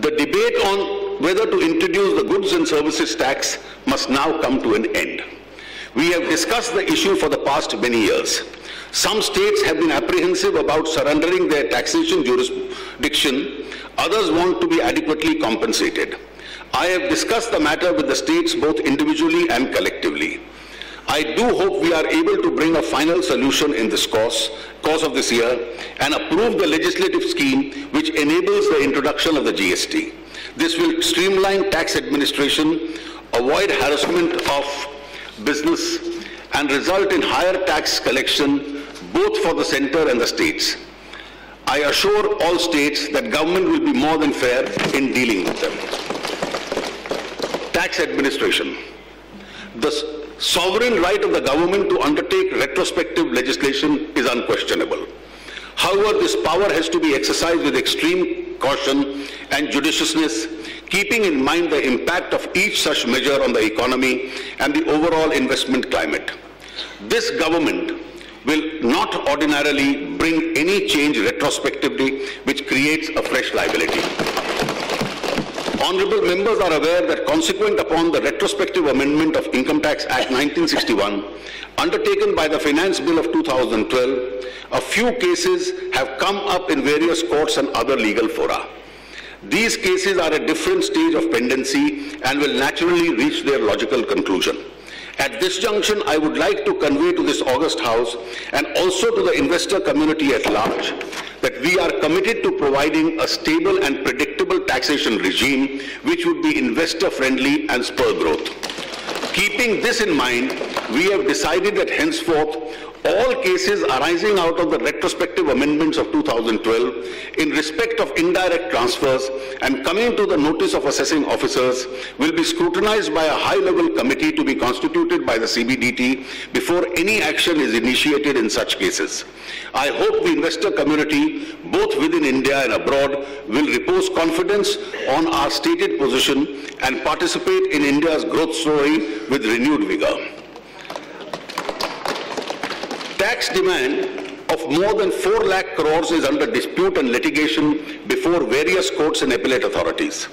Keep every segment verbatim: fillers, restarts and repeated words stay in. The debate on whether to introduce the goods and services tax must now come to an end. We have discussed the issue for the past many years. Some states have been apprehensive about surrendering their taxation jurisdiction. Others want to be adequately compensated. I have discussed the matter with the states both individually and collectively. I do hope we are able to bring a final solution in this course, course of this year and approve the legislative scheme which enables the introduction of the G S T. This will streamline tax administration, avoid harassment of business and result in higher tax collection both for the centre and the states. I assure all states that government will be more than fair in dealing with them. Tax administration. The sovereign right of the government to undertake retrospective legislation is unquestionable. However, this power has to be exercised with extreme caution and judiciousness, keeping in mind the impact of each such measure on the economy and the overall investment climate. This government will not ordinarily bring any change retrospectively, which creates a fresh liability. Honourable members are aware that consequent upon the retrospective amendment of Income Tax Act nineteen sixty-one, undertaken by the Finance Bill of two thousand twelve, a few cases have come up in various courts and other legal fora. These cases are at different stage of pendency and will naturally reach their logical conclusion. At this junction, I would like to convey to this august House and also to the investor community at large that we are committed to providing a stable and predictable taxation regime which would be investor-friendly and spur growth. Keeping this in mind, we have decided that henceforth, all cases arising out of the retrospective amendments of two thousand twelve in respect of indirect transfers and coming to the notice of assessing officers will be scrutinized by a high-level committee to be constituted by the C B D T before any action is initiated in such cases. I hope the investor community, both within India and abroad, will repose confidence on our stated position and participate in India's growth story with renewed vigor. Tax demand of more than four lakh crores is under dispute and litigation before various courts and appellate authorities.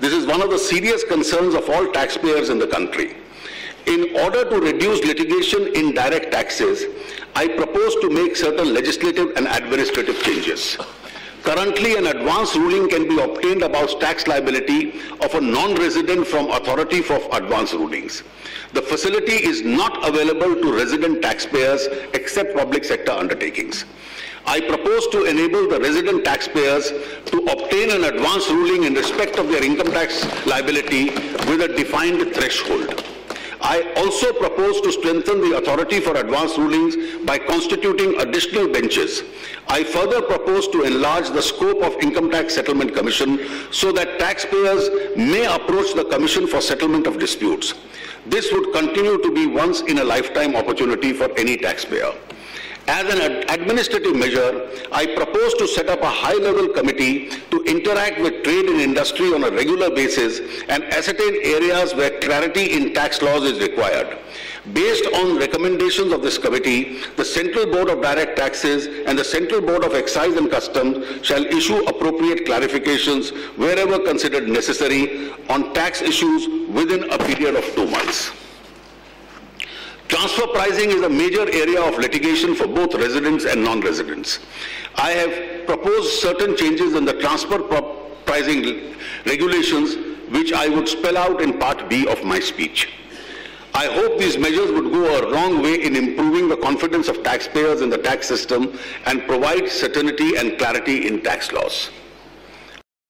This is one of the serious concerns of all taxpayers in the country. In order to reduce litigation in direct taxes, I propose to make certain legislative and administrative changes. Currently, an advance ruling can be obtained about tax liability of a non-resident from authority for advance rulings. The facility is not available to resident taxpayers except public sector undertakings. I propose to enable the resident taxpayers to obtain an advance ruling in respect of their income tax liability with a defined threshold. I also propose to strengthen the authority for advance rulings by constituting additional benches. I further propose to enlarge the scope of Income Tax Settlement Commission so that taxpayers may approach the Commission for settlement of disputes. This would continue to be once-in-a-lifetime opportunity for any taxpayer. As an administrative measure, I propose to set up a high-level committee to interact with trade and industry on a regular basis and ascertain areas where clarity in tax laws is required. Based on recommendations of this committee, the Central Board of Direct Taxes and the Central Board of Excise and Customs shall issue appropriate clarifications wherever considered necessary on tax issues within a period of two months. Transfer pricing is a major area of litigation for both residents and non-residents. I have proposed certain changes in the transfer pricing regulations, which I would spell out in part B of my speech. I hope these measures would go a long way in improving the confidence of taxpayers in the tax system and provide certainty and clarity in tax laws.